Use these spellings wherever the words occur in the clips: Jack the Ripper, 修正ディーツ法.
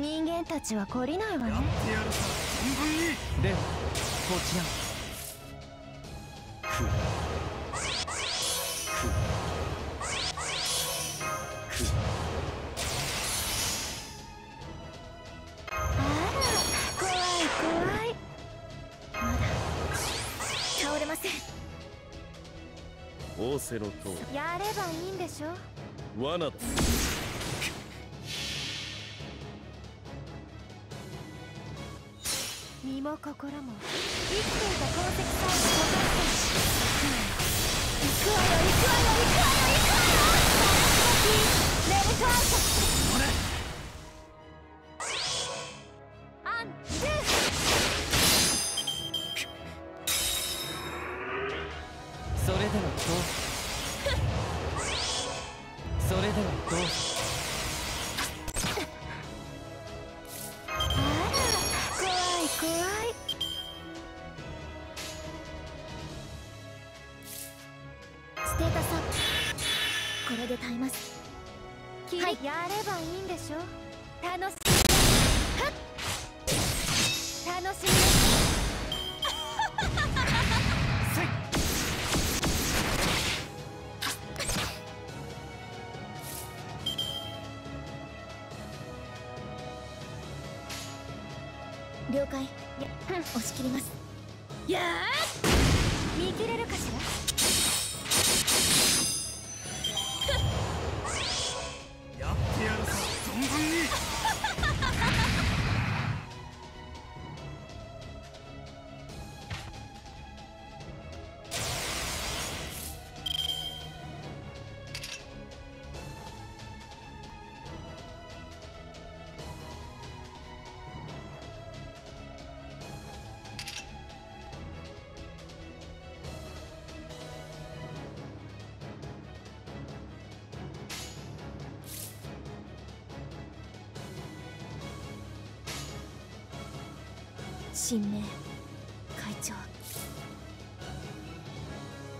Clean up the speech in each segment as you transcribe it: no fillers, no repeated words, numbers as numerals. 人間たちは懲りないわね。やってやるさ、存分に。ではこちらオセロとやればいいんでしょ。罠身も心も生きていた功績さえもたらす。行くわよ行くわよ行くわよ行くわよ。レルトアウト。了解。押し切ります。やー見切れるかしら。やってやるぞ存分に。神明会長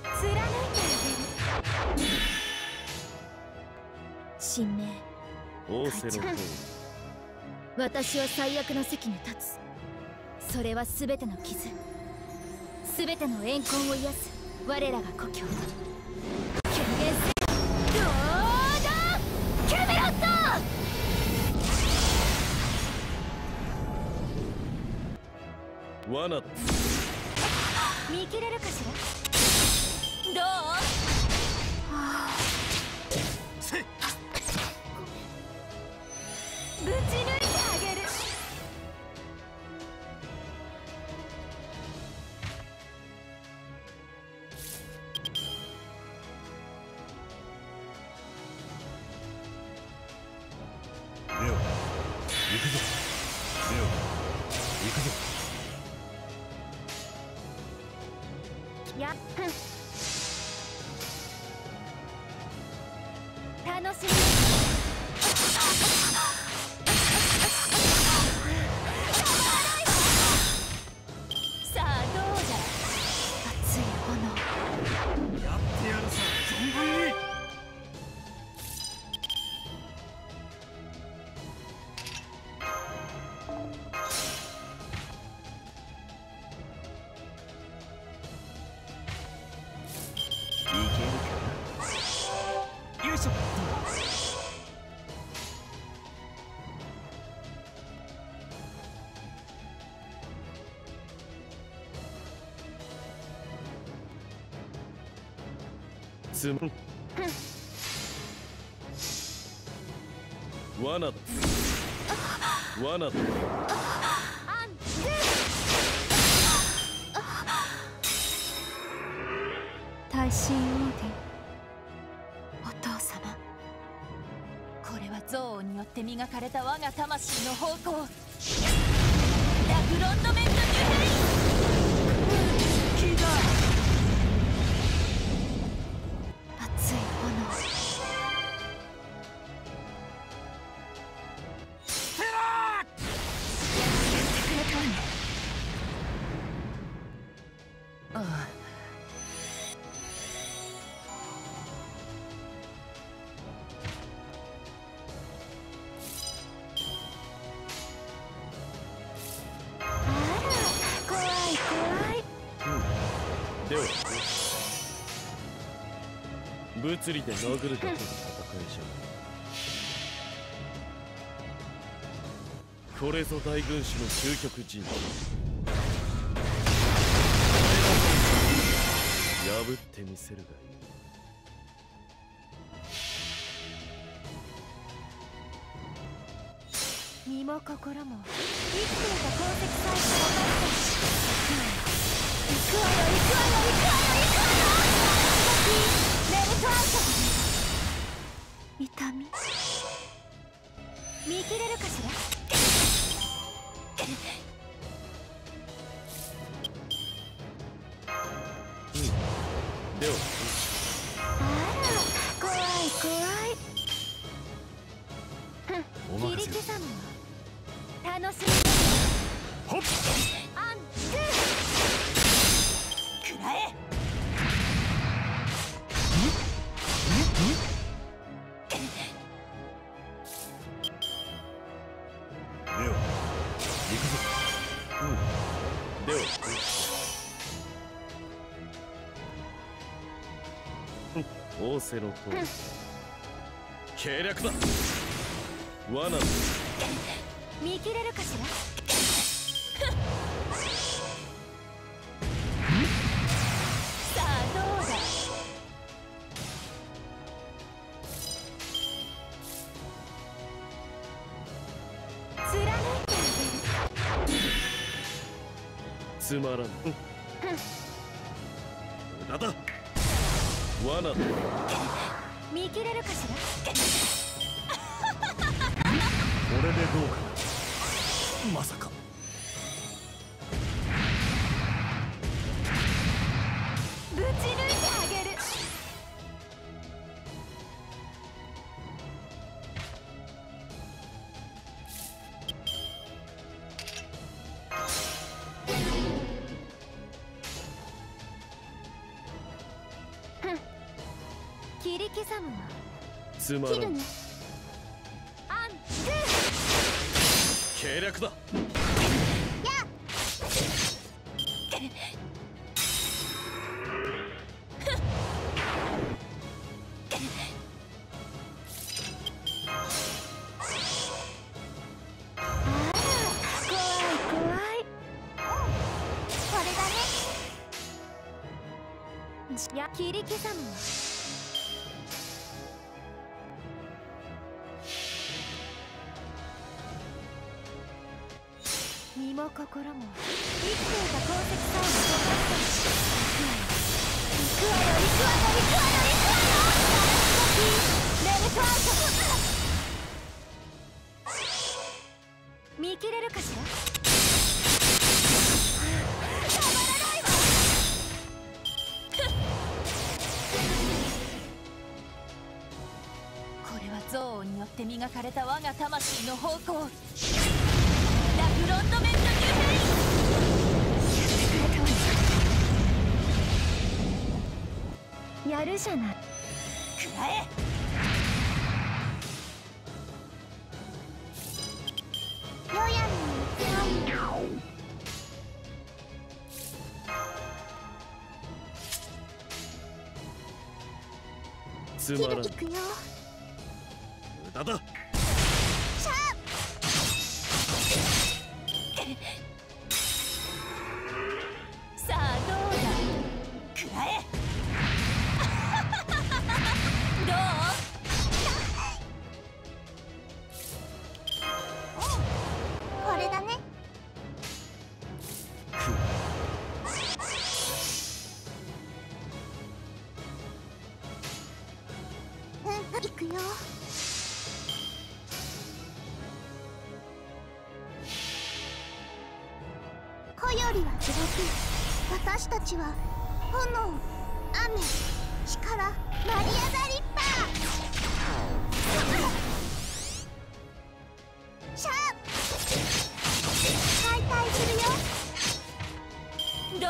貫いてあげる。神明会長、私は最悪の席に立つ。それは全ての傷、全ての怨恨を癒す我らが故郷権限せよ。どうだキャメロット。罠見切れるかしら。どう、はあ、せっぶち抜いてあげる。レオ行くぞ。レオ行くぞ。罠だ罠だ。大神オーディン、お父様、これは憎悪によって磨かれた我が魂の方向。ダフロントメントニューヘイン。来たでは物理で殴るだけの戦いじゃない。これぞ大軍師の究極陣地。破ってみせるがいい。身も心も生きていた痕跡さえしかない。行くわよ痛み見切れるかしら。ではあら怖い怖い。切り刻む楽しみほっアンドゥくらえでは行くぞ。では仰せの通り計略だ。罠だ。見切れるかしら。さあどうだ。貫いてあげる。つまらん無駄だ。罠だ。見切れるかしら。これでどうか。まさかぶち抜いてあげる。切り刻むわ。つまらん。アンドゥ計略だ。やあ怖い怖い。これだね。や切り刻む。身も心も生きていた功績さえも分かった。行くわよ行くわよ行くわよ行くわよ。見切れるかしら。たまらないわ。これは憎悪によって磨かれた我が魂の方向。フロントメントニューヘインやるじゃない。くらえよやみにつまらん。無駄だ。さあどうだ。くらえどうこれだね。うんいくよ。こよりは辛く私たちは炎、雨、力、マリア・ザ・リッパーシャー解体するよ。どう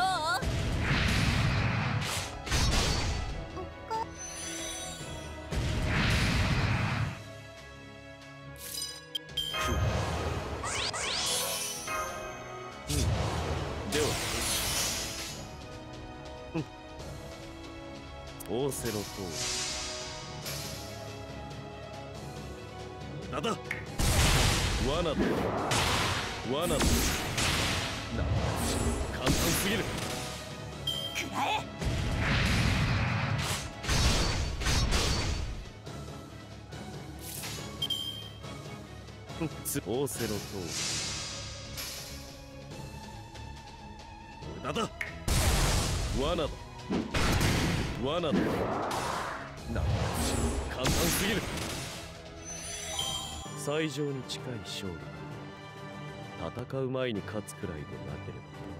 オーセロトなんだ罠だ罠だなんだ簡単すぎるくらえオーセロトなんだ罠だ罠だなんだ簡単すぎる最上に近い勝利戦う前に勝つくらいでなければ